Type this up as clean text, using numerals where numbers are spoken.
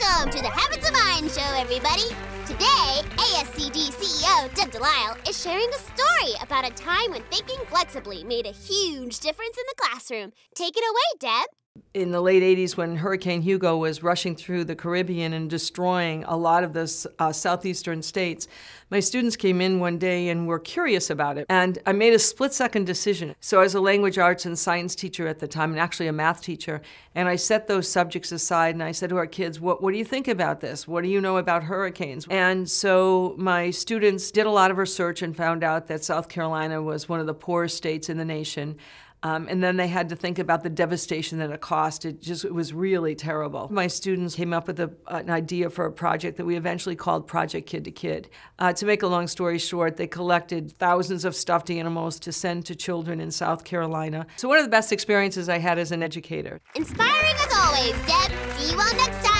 Welcome to the Habits of Mind show, everybody. Today, ASCD CEO Deb Delisle is sharing a story about a time when thinking flexibly made a huge difference in the classroom. Take it away, Deb. In the late 80s, when Hurricane Hugo was rushing through the Caribbean and destroying a lot of the southeastern states, my students came in one day and were curious about it. And I made a split-second decision. So I was a language arts and science teacher at the time, and actually a math teacher, and I set those subjects aside and I said to our kids, what do you think about this? What do you know about hurricanes? And so my students did a lot of research and found out that South Carolina was one of the poorest states in the nation. And then they had to think about the devastation that it caused. It was really terrible. My students came up with an idea for a project that we eventually called Project Kid to Kid. To make a long story short, they collected thousands of stuffed animals to send to children in South Carolina. So one of the best experiences I had as an educator. Inspiring as always, Deb. See you all next time.